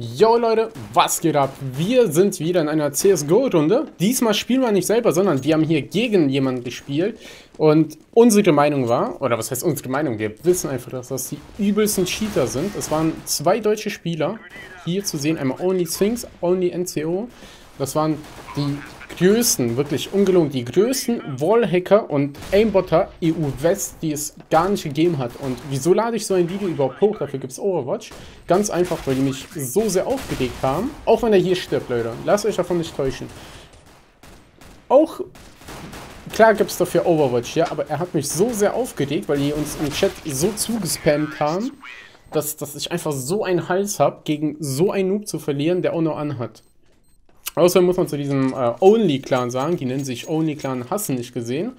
Yo Leute, was geht ab? Wir sind wieder in einer CSGO-Runde. Diesmal spielen wir nicht selber, sondern wir haben hier gegen jemanden gespielt. Und unsere Meinung war, oder was heißt unsere Meinung? Wir wissen einfach, dass das die übelsten Cheater sind. Es waren zwei deutsche Spieler, hier zu sehen, einmal Only Sphinx, Only NCO. Das waren die größten, wirklich ungelogen, die größten Wallhacker und Aimbotter EU-West, die es gar nicht gegeben hat. Und wieso lade ich so ein Video überhaupt hoch? Dafür gibt es Overwatch. Ganz einfach, weil die mich so sehr aufgeregt haben. Auch wenn er hier stirbt, Leute. Lasst euch davon nicht täuschen. Auch, klar gibt es dafür Overwatch, ja, aber er hat mich so sehr aufgeregt, weil die uns im Chat so zugespammt haben, dass ich einfach so einen Hals habe, gegen so einen Noob zu verlieren, der auch noch anhat. Außerdem muss man zu diesem Only Clan sagen, die nennen sich Only Clan, hassen nicht gesehen.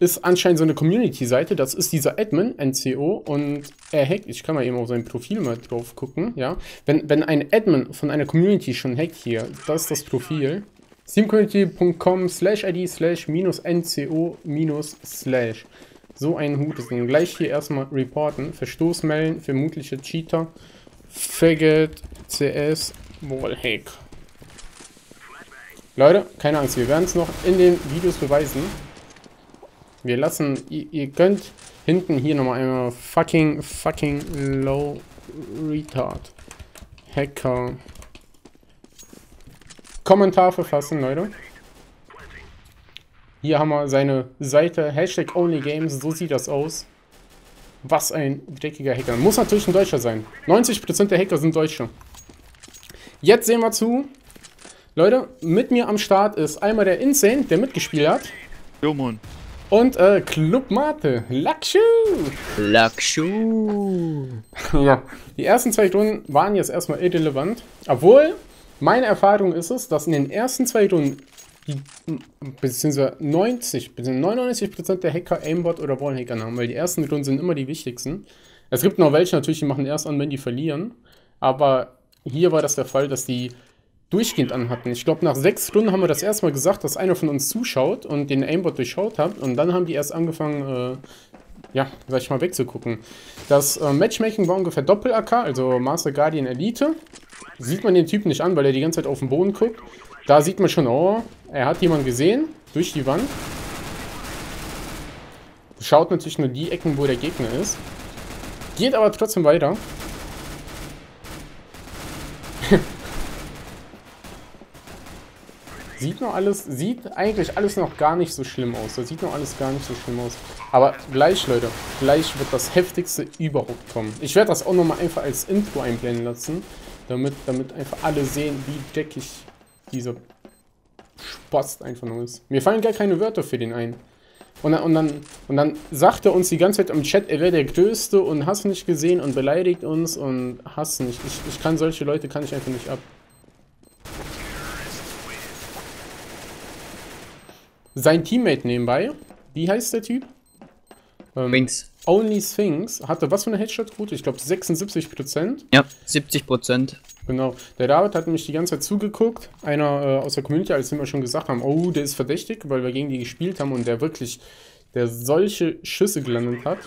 Ist anscheinend so eine Community-Seite, das ist dieser Admin, NCO, und er hackt, ich kann mal eben auf sein Profil mal drauf gucken, ja. Wenn ein Admin von einer Community schon hackt hier, das ist das Profil. steamcommunity.com/id/-NCO-/. So ein Hut ist. Und gleich hier erstmal reporten, Verstoß melden, vermutliche Cheater, Faggot, CS, Wallhack. Leute, keine Angst, wir werden es noch in den Videos beweisen. Wir lassen, ihr könnt hinten hier nochmal einmal fucking low retard Hacker Kommentar verfassen, Leute. Hier haben wir seine Seite, #OnlyGames, so sieht das aus. Was ein dreckiger Hacker. Muss natürlich ein Deutscher sein. 90% der Hacker sind Deutsche. Jetzt sehen wir zu. Leute, mit mir am Start ist einmal der Insane, der mitgespielt hat. Jo, Mann. Und Clubmate, Lakshu. Ja, die ersten zwei Runden waren jetzt erstmal irrelevant. Obwohl, meine Erfahrung ist es, dass in den ersten zwei Runden, beziehungsweise 99% der Hacker Aimbot oder Wallhacker haben, weil die ersten Runden sind immer die wichtigsten. Es gibt noch welche natürlich, die machen erst an, wenn die verlieren. Aber hier war das der Fall, dass die durchgehend anhatten. Ich glaube, nach 6 Runden haben wir das erstmal gesagt, dass einer von uns zuschaut und den Aimbot durchschaut hat. Und dann haben die erst angefangen, ja, sag ich mal, wegzugucken. Das Matchmaking war ungefähr Doppel-AK, also Master Guardian Elite. Sieht man den Typen nicht an, weil er die ganze Zeit auf den Boden guckt. Da sieht man schon, oh, er hat jemanden gesehen, durch die Wand. Schaut natürlich nur die Ecken, wo der Gegner ist. Geht aber trotzdem weiter. Sieht eigentlich alles noch gar nicht so schlimm aus. Das sieht noch alles gar nicht so schlimm aus. Aber gleich, Leute, gleich wird das Heftigste überhaupt kommen. Ich werde das auch nochmal einfach als Intro einblenden lassen, damit einfach alle sehen, wie dreckig dieser Spast einfach nur ist. Mir fallen gar keine Wörter für den ein. Und dann sagt er uns die ganze Zeit im Chat, er wäre der Größte und hast nicht gesehen und beleidigt uns und hasst nicht. Ich kann solche Leute, kann ich einfach nicht ab. Sein Teammate nebenbei, wie heißt der Typ? Sphinx. Only Sphinx hatte was für eine Headshot-Quote? Ich glaube 76%. Ja, 70%. Genau. Der David hat nämlich die ganze Zeit zugeguckt. Einer aus der Community, als wir schon gesagt haben, oh, der ist verdächtig, weil wir gegen die gespielt haben und der solche Schüsse gelandet hat.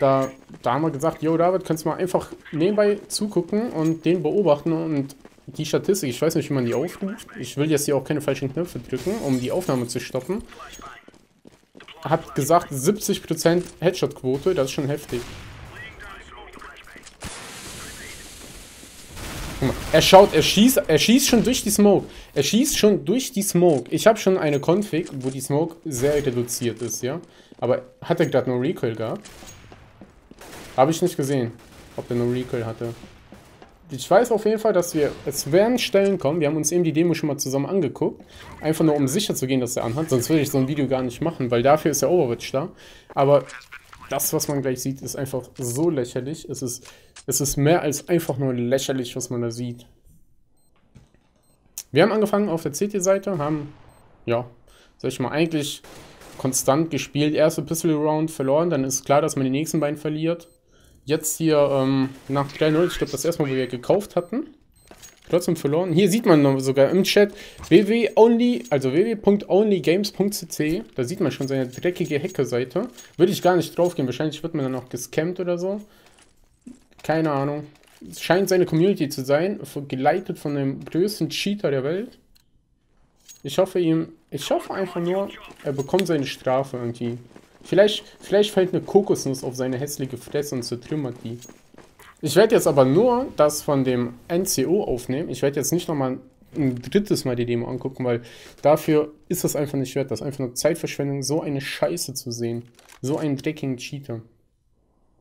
Da haben wir gesagt, yo David, kannst du mal einfach nebenbei zugucken und den beobachten und die Statistik, ich weiß nicht, wie man die aufruft. Ich will jetzt hier auch keine falschen Knöpfe drücken, um die Aufnahme zu stoppen. Hat gesagt 70% Headshot-Quote, das ist schon heftig. Guck mal, er schaut, er schießt schon durch die Smoke. Er schießt schon durch die Smoke. Ich habe schon eine Config, wo die Smoke sehr reduziert ist, ja. Aber hat er gerade no Recoil gehabt? Habe ich nicht gesehen, ob er no Recoil hatte. Ich weiß auf jeden Fall, dass es werden Stellen kommen, wir haben uns eben die Demo schon mal zusammen angeguckt, einfach nur um sicher zu gehen, dass er anhat, sonst würde ich so ein Video gar nicht machen, weil dafür ist der Overwatch da, aber das, was man gleich sieht, ist einfach so lächerlich, es ist mehr als einfach nur lächerlich, was man da sieht. Wir haben angefangen auf der CT-Seite, haben, ja, sag ich mal, eigentlich konstant gespielt, erste Pistol-Round verloren, dann ist klar, dass man die nächsten beiden verliert. Jetzt hier nach 3-0, ich glaube das erste Mal, wo wir gekauft hatten. Trotzdem verloren. Hier sieht man noch sogar im Chat www.onlygames.cc. Da sieht man schon seine dreckige Hacker-Seite. Würde ich gar nicht drauf gehen. Wahrscheinlich wird man dann auch gescampt oder so. Keine Ahnung. scheint seine Community zu sein, geleitet von dem größten Cheater der Welt. Ich hoffe einfach nur, er bekommt seine Strafe irgendwie. Vielleicht fällt eine Kokosnuss auf seine hässliche Fresse und zertrümmert die. Ich werde jetzt aber nur das von dem NCO aufnehmen. Ich werde jetzt nicht nochmal ein drittes Mal die Demo angucken, weil dafür ist das einfach nicht wert. Das ist einfach nur Zeitverschwendung, so eine Scheiße zu sehen. So einen dreckigen Cheater.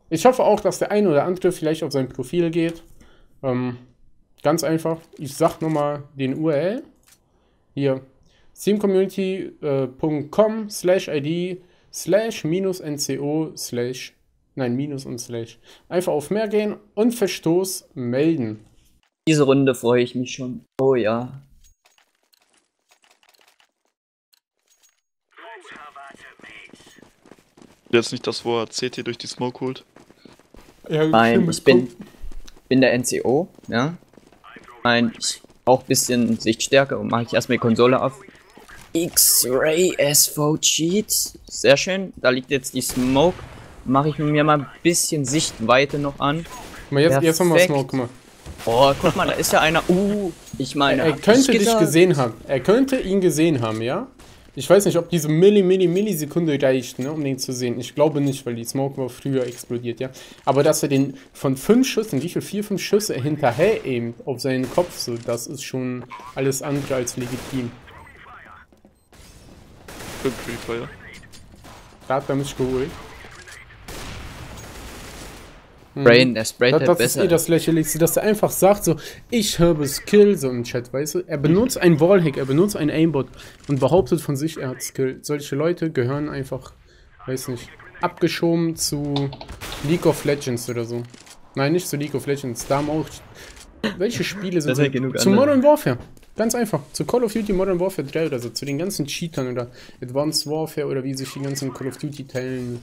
Ich hoffe auch, dass der ein oder andere vielleicht auf sein Profil geht. Ganz einfach, ich sag nochmal den URL. Hier, steamcommunity.com/id/-nco/. Einfach auf mehr gehen und Verstoß melden. Diese Runde freue ich mich schon. Oh ja. Jetzt nicht das, wo er CT durch die Smoke holt. Ja, nein, ich bin der NCO, ja. Nein, auch ein bisschen Sichtstärke und mache ich erstmal die Konsole auf. X-Ray SV Cheats. Sehr schön, da liegt jetzt die Smoke. Mache ich mir mal ein bisschen Sichtweite noch an. Mal jetzt haben wir Smoke, guck mal. Oh, guck mal, da ist ja einer. Ich meine, er könnte dich gesehen haben. Er könnte ihn gesehen haben, ja? Ich weiß nicht, ob diese Millisekunde reicht, ne, um den zu sehen. Ich glaube nicht, weil die Smoke war früher explodiert, ja. Aber dass er den von 5 Schüssen, wie viel, 4, 5 Schüsse hinterher aimt auf seinen Kopf, so, das ist schon alles andere als legitim. Feuer. Da hat er mich geholt. Das ist eh das Lächerlichste, dass er einfach sagt so, ich habe Skill, so im Chat, weißt du? Er benutzt einen Wallhack, er benutzt einen Aimbot und behauptet von sich, er hat Skill. Solche Leute gehören einfach, weiß nicht, abgeschoben zu League of Legends oder so. Nein, nicht zu League of Legends, da haben auch... Welche Spiele sind das? Zu Modern Warfare, ganz einfach. Zu Call of Duty Modern Warfare 3 oder so, zu den ganzen Cheatern oder Advanced Warfare oder wie sich die ganzen Call of Duty teilen.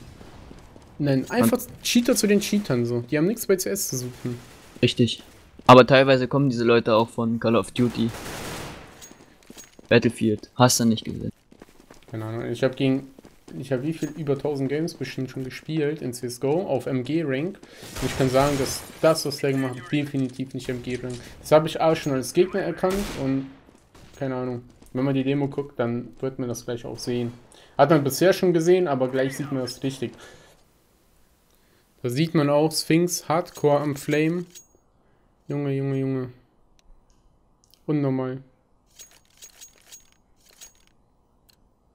Nein, einfach und Cheater zu den Cheatern so. Die haben nichts bei CS zu suchen. Richtig. Aber teilweise kommen diese Leute auch von Call of Duty. Battlefield. Hast du nicht gesehen? Keine Ahnung. Ich habe wie viel? Über 1000 Games bestimmt schon gespielt in CSGO auf MG-Rank. Und ich kann sagen, dass das, was der gemacht hat, definitiv nicht MG-Rank. Das habe ich auch schon als Gegner erkannt und keine Ahnung. Wenn man die Demo guckt, dann wird man das gleich auch sehen. Hat man bisher schon gesehen, aber gleich sieht man das richtig. Da sieht man auch Sphinx Hardcore am Flame. Junge, Junge, Junge. Unnormal.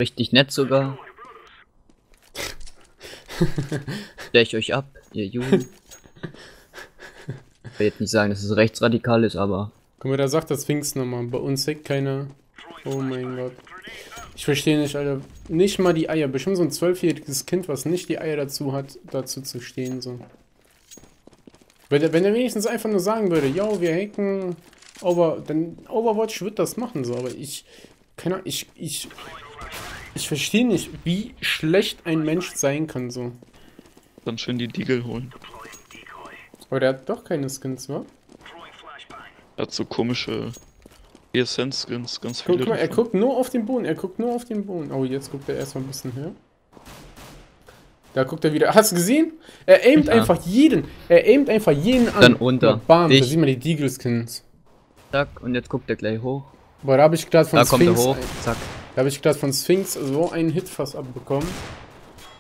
Richtig nett sogar. Stell ich euch ab, ihr Juden. Ich will jetzt nicht sagen, dass es rechtsradikal ist, aber... Guck mal, da sagt das Sphinx nochmal. Bei uns hackt keiner. Oh mein Gott. Ich verstehe nicht, Alter. Nicht mal die Eier. Bestimmt so ein 12-jähriges Kind, was nicht die Eier dazu hat, dazu zu stehen, so. Wenn er wenigstens einfach nur sagen würde, yo, wir hacken, aber dann Overwatch wird das machen, so. Aber ich, keine Ahnung, ich verstehe nicht, wie schlecht ein Mensch sein kann, so. Dann schön die Deagle holen. Aber der hat doch keine Skins, wa? Er hat so komische... Essence-Skins, ganz viele. Guck mal, er guckt nur auf den Boden, er guckt nur auf den Boden. Oh, jetzt guckt er erstmal ein bisschen höher. Da guckt er wieder. Hast du gesehen? Er aimt einfach jeden. Er aimt einfach jeden an. Dann runter. Bam, da sieht man die Deagle-Skins. Zack, und jetzt guckt er gleich hoch. Boah, da habe ich gerade von Sphinx. Da kommt er hoch, zack. Da habe ich gerade von Sphinx so einen Hit fast abbekommen.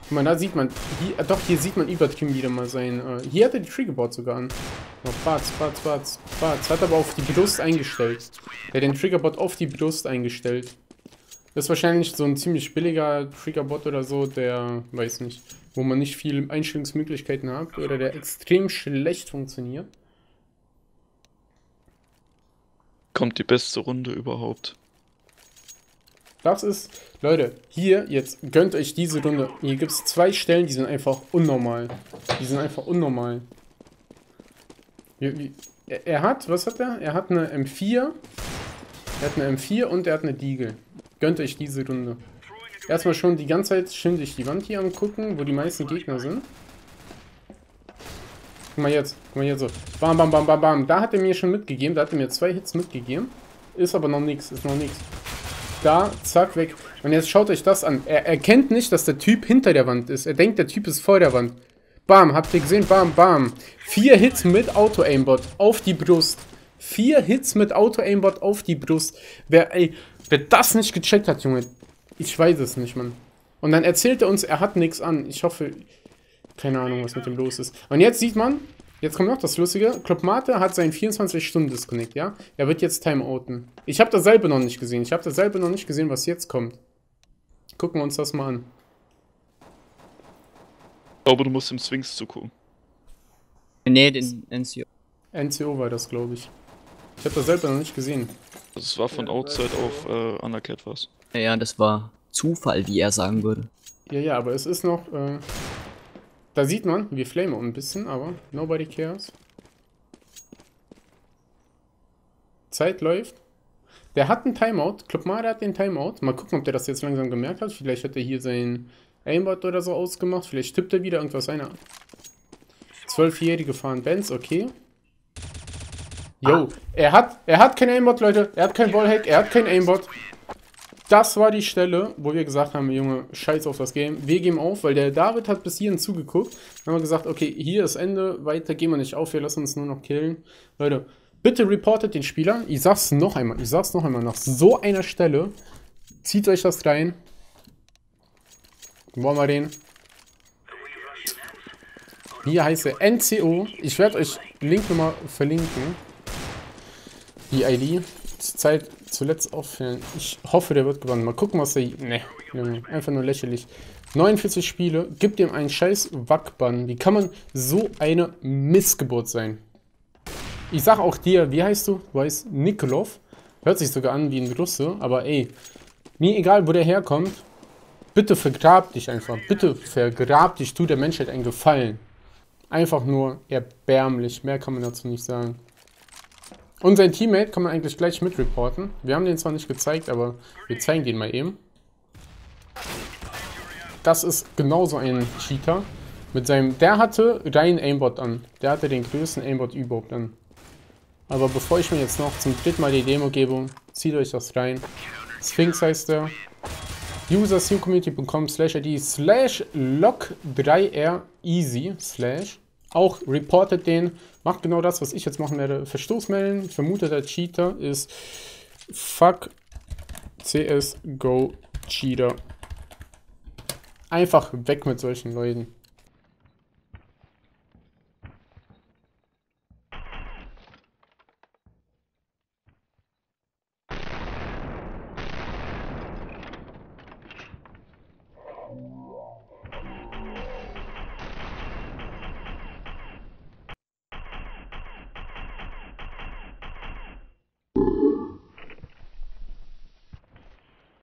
Guck mal, da sieht man. Hier, doch, hier sieht man übertrieben wieder mal sein. Hier hat er die Triggerboard sogar an. Batz. Hat aber auf die Brust eingestellt. Der hat den Triggerbot auf die Brust eingestellt. Das ist wahrscheinlich so ein ziemlich billiger Triggerbot oder so, der, weiß nicht, wo man nicht viele Einstellungsmöglichkeiten hat oder der extrem schlecht funktioniert. Kommt die beste Runde überhaupt. Das ist, Leute, hier, jetzt gönnt euch diese Runde. Hier gibt es 2 Stellen, die sind einfach unnormal. Die sind einfach unnormal. Er hat, was hat er? Er hat eine M4. Er hat eine M4 und er hat eine Deagle. Gönnt euch diese Runde. Erstmal schon die ganze Zeit schön durch die Wand hier angucken, wo die meisten Gegner sind. Guck mal jetzt so. Bam, bam, bam, bam, bam. Da hat er mir schon mitgegeben, da hat er mir 2 Hits mitgegeben. Ist aber noch nichts, ist noch nichts. Da, zack, weg. Und jetzt schaut euch das an. Er erkennt nicht, dass der Typ hinter der Wand ist. Er denkt, der Typ ist vor der Wand. Bam, habt ihr gesehen? Bam, bam. 4 Hits mit Auto-Aimbot auf die Brust. 4 Hits mit Auto-Aimbot auf die Brust. Wer das nicht gecheckt hat, Junge, ich weiß es nicht, Mann. Und dann erzählt er uns, er hat nichts an. Ich hoffe, keine Ahnung, was mit dem los ist. Und jetzt sieht man, jetzt kommt noch das Lustige. Clubmate hat seinen 24-Stunden-Disconnect, ja? Er wird jetzt timeouten. Ich habe dasselbe noch nicht gesehen. Ich habe dasselbe noch nicht gesehen, was jetzt kommt. Gucken wir uns das mal an. Ich glaube, du musst dem Sphinx zugucken. Nee, den NCO. NCO war das, glaube ich. Ich habe das selber noch nicht gesehen. Das war von Outside auf Anercat was. Ja, das war Zufall, wie er sagen würde. Ja, aber es ist noch... da sieht man, wir flamen ein bisschen, aber nobody cares. Zeit läuft. Der hat einen Timeout. Clubmate hat den Timeout. Mal gucken, ob der das jetzt langsam gemerkt hat. Vielleicht hat er hier seinen Aimbot oder so ausgemacht. Vielleicht tippt er wieder irgendwas einer an. 12-Jährige fahren Benz, okay. Yo, er hat kein Aimbot, Leute. Er hat kein Wallhack, er hat kein Aimbot. Das war die Stelle, wo wir gesagt haben, Junge, scheiß auf das Game. Wir geben auf, weil der David hat bis hierhin zugeguckt. Dann haben wir gesagt, okay, hier ist Ende, weiter gehen wir nicht auf, wir lassen uns nur noch killen. Leute, bitte reportet den Spieler. Ich sag's noch einmal, nach so einer Stelle, zieht euch das rein. Wollen wir den? Hier heißt er NCO. Ich werde euch den Link nochmal verlinken. Die ID. Zeit zuletzt aufhören. Ich hoffe, der wird gewonnen. Mal gucken, was er... Nee. Einfach nur lächerlich. 49 Spiele. Gibt ihm einen scheiß Wackbann. Wie kann man so eine Missgeburt sein? Ich sag auch dir, wie heißt du? Du heißt Nikolov. Hört sich sogar an wie ein Russe. Aber ey, mir egal, wo der herkommt. Bitte vergrab dich einfach. Bitte vergrab dich. Tu der Menschheit einen Gefallen. Einfach nur erbärmlich. Mehr kann man dazu nicht sagen. Und sein Teammate kann man eigentlich gleich mitreporten. Wir haben den zwar nicht gezeigt, aber wir zeigen den mal eben. Das ist genauso ein Cheater. Mit seinem, der hatte rein Aimbot an. Der hatte den größten Aimbot überhaupt an. Aber bevor ich mir jetzt noch zum dritten Mal die Demo gebe, zieht euch das rein. Sphinx heißt der. user.community.com/id/log3reasy/ Auch reportet den. Macht genau das, was ich jetzt machen werde. Verstoß melden. Vermuteter Cheater ist fuck CSGO Cheater. Einfach weg mit solchen Leuten.